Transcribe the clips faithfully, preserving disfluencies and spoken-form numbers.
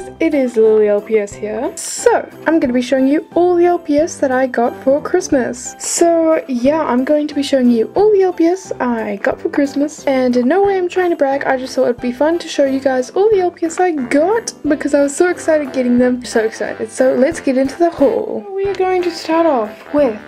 guys, it is Lily L P S here. So I'm going to be showing you all the L P S that I got for Christmas. So yeah, I'm going to be showing you all the L P S I got for Christmas, and in no way I'm trying to brag, I just thought it'd be fun to show you guys all the L P S I got because I was so excited getting them. So excited. So let's get into the haul. We are going to start off with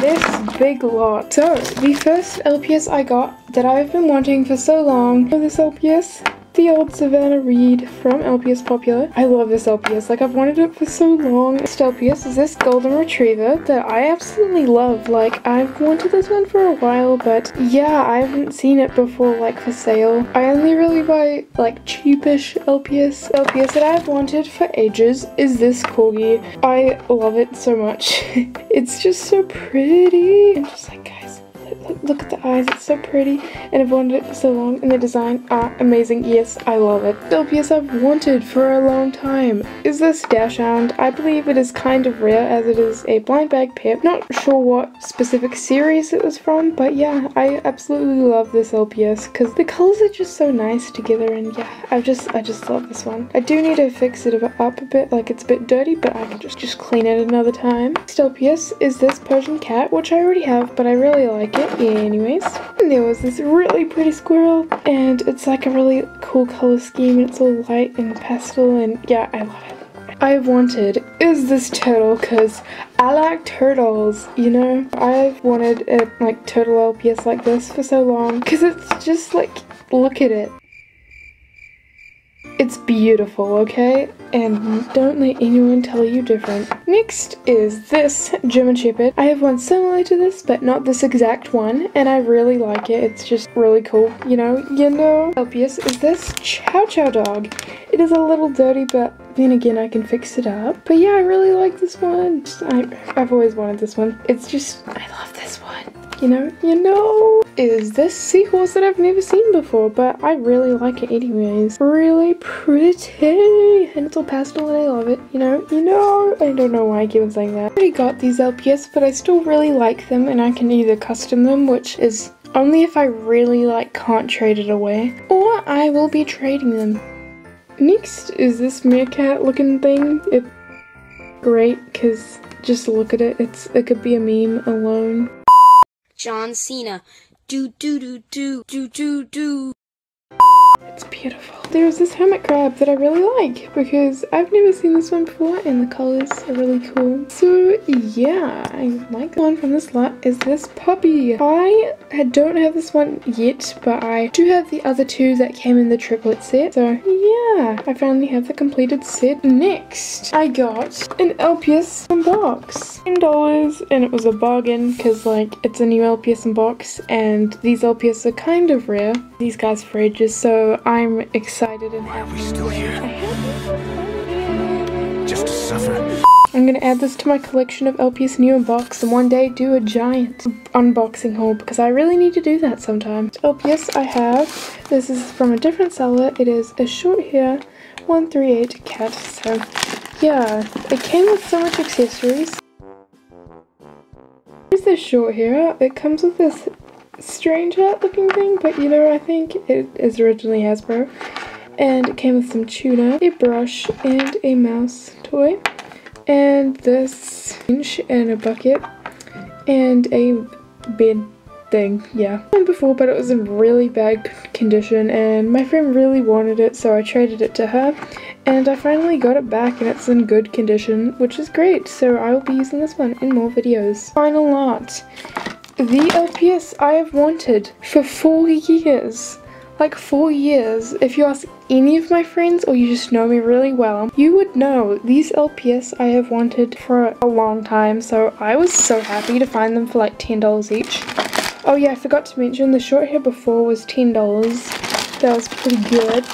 this big lot. So the first L P S I got that I've been wanting for so long for this L P S, the old Savannah Reed from L P S Popular. I love this L P S, like I've wanted it for so long. Next L P S is this golden retriever that I absolutely love. Like I've wanted this one for a while, but yeah, I haven't seen it before like for sale. I only really buy like cheapish L P S. L P S that I've wanted for ages is this corgi. I love it so much. It's just so pretty. I'm just like, guys, look at the eyes, it's so pretty, and I've wanted it for so long, and the design are amazing. Yes, I love it. The L P S I've wanted for a long time is this Dash Hound. I believe it is kind of rare as it is a blind bag pet. Not sure what specific series it was from, but yeah, I absolutely love this L P S because the colors are just so nice together, and yeah, I just I just love this one. I do need to fix it up a bit, like it's a bit dirty, but I can just, just clean it another time. Next L P S is this Persian Cat, which I already have, but I really like it. Anyways, and there was this really pretty squirrel, and it's like a really cool color scheme, and it's all light and pastel, and yeah, I love it. I've wanted is this turtle because I like turtles, you know. I've wanted a like turtle L P S like this for so long because it's just like, look at it. It's beautiful, okay? And don't let anyone tell you different. Next is this German Shepherd. I have one similar to this, but not this exact one, and I really like it. It's just really cool, you know, you know. L P S is this Chow Chow Dog. It is a little dirty, but then again, I can fix it up. But yeah, I really like this one. Just, I, I've always wanted this one. It's just, I love this one. You know, you know, is this seahorse that I've never seen before, but I really like it anyways. Really pretty, and it's all pastel and I love it, you know, you know. I don't know why I keep on saying that. I already got these L P S, but I still really like them, and I can either custom them, which is only if I really like can't trade it away, or I will be trading them. Next is this meerkat looking thing. It's great because just look at it, it's it could be a meme alone. John Cena, do do do do do do do. It's beautiful. There's this hermit crab that I really like because I've never seen this one before, and the colors are really cool. So yeah, I like the one from this lot is this puppy. I don't have this one yet, but I do have the other two that came in the triplet set. So yeah, I finally have the completed set. Next, I got an L P S box, ten dollars, and it was a bargain because like it's a new L P S box, and these L P S are kind of rare. These guys for ages, so. I'm excited and happy. Why are we still here? Just to suffer. I'm gonna add this to my collection of L P S new unbox and one day do a giant unboxing haul because I really need to do that sometime. L P S I have. This is from a different seller. It is a short hair one three eight cat. So yeah, it came with so much accessories. Here's this short hair. It comes with this strange hat looking thing, but you know, I think it is originally Hasbro, and it came with some tuna, a brush, and a mouse toy, and this bench and a bucket and a bed thing. Yeah, I've done before, but it was in really bad condition, and my friend really wanted it, so I traded it to her, and I finally got it back, and it's in good condition, which is great. So I will be using this one in more videos. Final lot. The L P S I have wanted for four years, like four years. If you ask any of my friends or you just know me really well, you would know these L P S I have wanted for a long time. So I was so happy to find them for like ten dollars each. Oh yeah, I forgot to mention the short hair before was ten dollars. That was pretty good.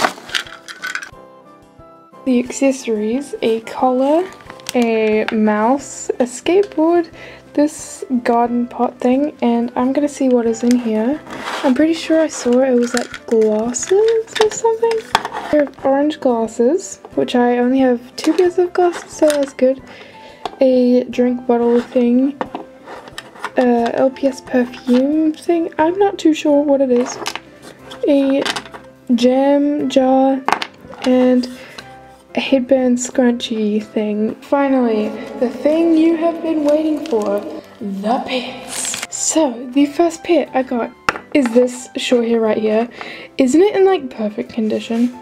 The accessories, a collar, a mouse, a skateboard, this garden pot thing, and I'm gonna see what is in here. I'm pretty sure I saw it was like glasses or something. A pair of orange glasses, which I only have two pairs of glasses, so that's good. A drink bottle thing. Uh, L P S perfume thing. I'm not too sure what it is. A jam jar and headband scrunchie thing. Finally, the thing you have been waiting for, the pets. So, the first pet I got is this short hair right here. Isn't it in like perfect condition?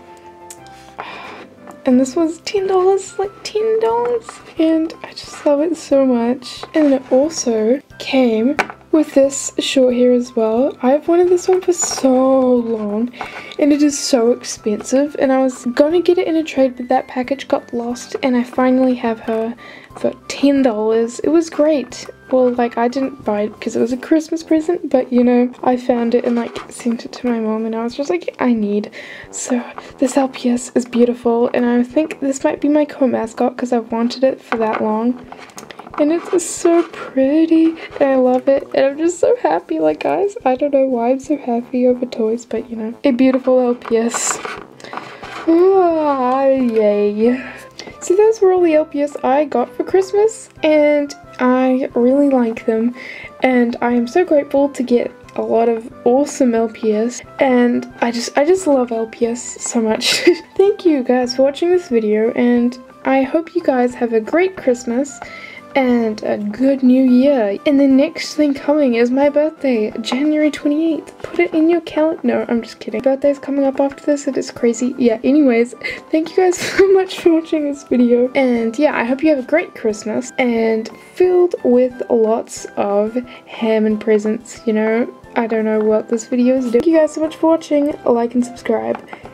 And this was ten dollars, like ten dollars. And I just love it so much. And it also came with this short hair as well. I've wanted this one for so long and it is so expensive, and I was gonna get it in a trade but that package got lost, and I finally have her for ten dollars. It was great. Well, like, I didn't buy it because it was a Christmas present, but you know, I found it and like sent it to my mom, and I was just like, I need. So this L P S is beautiful, and I think this might be my co-mascot because I've wanted it for that long. And it's so pretty, and I love it, and I'm just so happy, like, guys, I don't know why I'm so happy over toys, but, you know, a beautiful L P S. Ah, yay. So those were all the L P S I got for Christmas, and I really like them, and I am so grateful to get a lot of awesome L P S, and I just, I just love L P S so much. Thank you guys for watching this video, and I hope you guys have a great Christmas, and a good new year. And the next thing coming is my birthday, January twenty-eighth. Put it in your calendar. No, I'm just kidding. Birthday's coming up after this if it's crazy. Yeah, anyways, thank you guys so much for watching this video. And yeah, I hope you have a great Christmas and filled with lots of ham and presents, you know. I don't know what this video is doing. Thank you guys so much for watching. Like and subscribe.